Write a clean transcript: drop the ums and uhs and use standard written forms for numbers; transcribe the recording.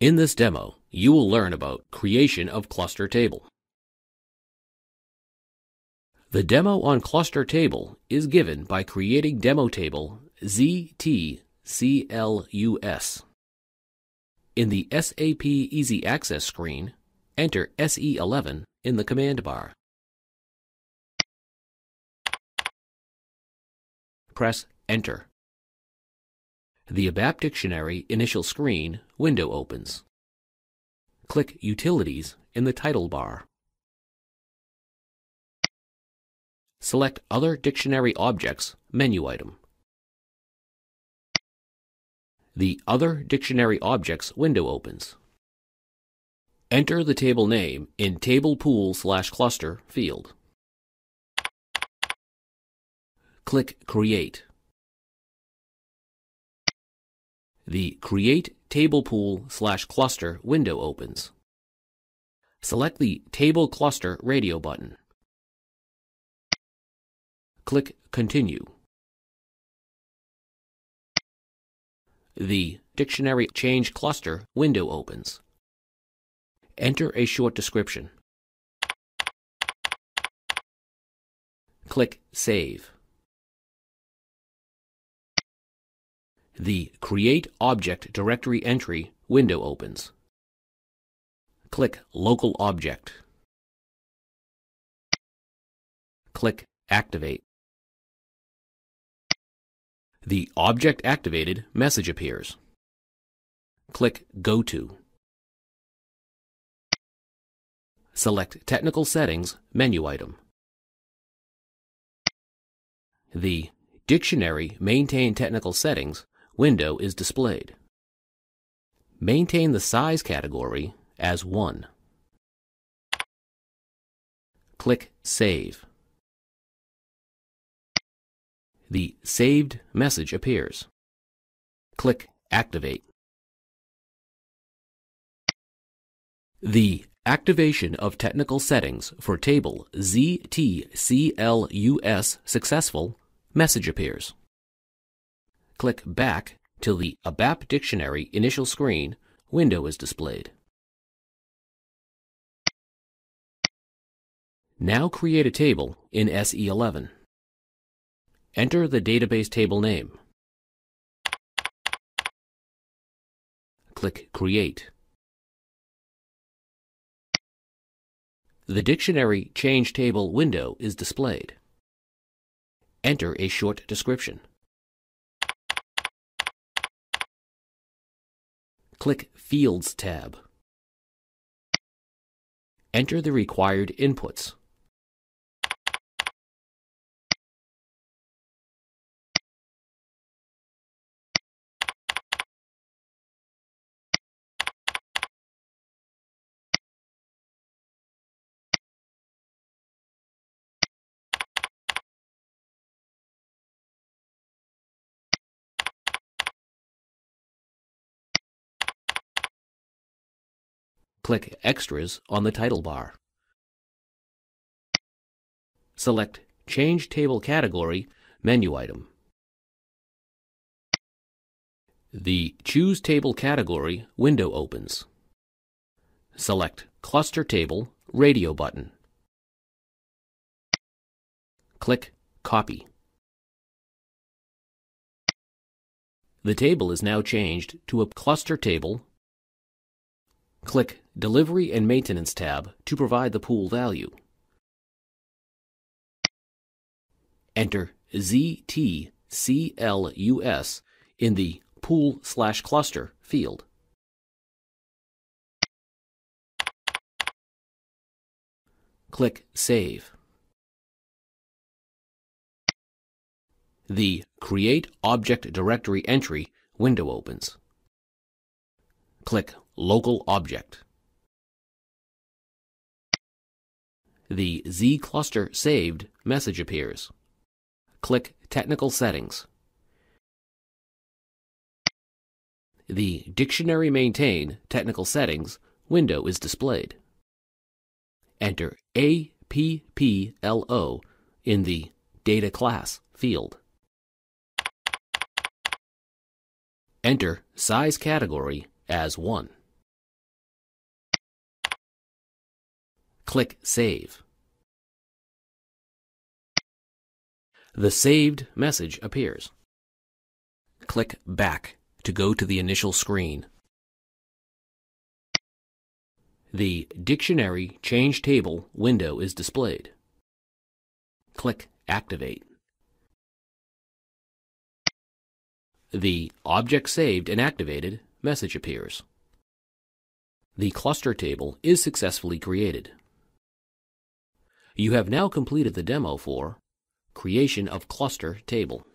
In this demo, you will learn about creation of cluster table. The demo on cluster table is given by creating demo table ZTCLUS. In the SAP Easy Access screen, enter SE11 in the command bar. Press Enter. The ABAP Dictionary initial screen window opens. Click Utilities in the title bar. Select Other Dictionary Objects menu item. The Other Dictionary Objects window opens. Enter the table name in Table Pool/Cluster field. Click Create. The Create Table Pool/Cluster window opens. Select the Table Cluster radio button. Click Continue. The Dictionary Change Cluster window opens. Enter a short description. Click Save. The Create Object Directory Entry window opens. Click Local Object. Click Activate. The Object Activated message appears. Click Go To. Select Technical Settings menu item. The Dictionary Maintain Technical Settings window is displayed. Maintain the size category as 1. Click Save. The saved message appears. Click Activate. The activation of technical settings for table ZTCLUS successful message appears. Click back till the ABAP Dictionary initial screen window is displayed. Now create a table in SE11. Enter the database table name. Click Create. The Dictionary Change Table window is displayed. Enter a short description. Click Fields tab. Enter the required inputs. Click Extras on the title bar. Select Change Table Category menu item. The Choose Table Category window opens. Select Cluster Table radio button. Click Copy. The table is now changed to a cluster table. Click Delivery and Maintenance tab to provide the pool value. Enter ZTCLUS in the Pool/Cluster field. Click Save. The Create Object Directory Entry window opens. Click Local Object. The Z Cluster Saved message appears. Click Technical Settings. The Dictionary Maintain Technical Settings window is displayed. Enter APPLO in the Data Class field. Enter Size Category as 1. Click Save. The saved message appears. Click Back to go to the initial screen. The Dictionary Change Table window is displayed. Click Activate. The Object Saved and Activated message appears. The cluster table is successfully created. You have now completed the demo for Creation of Cluster Table.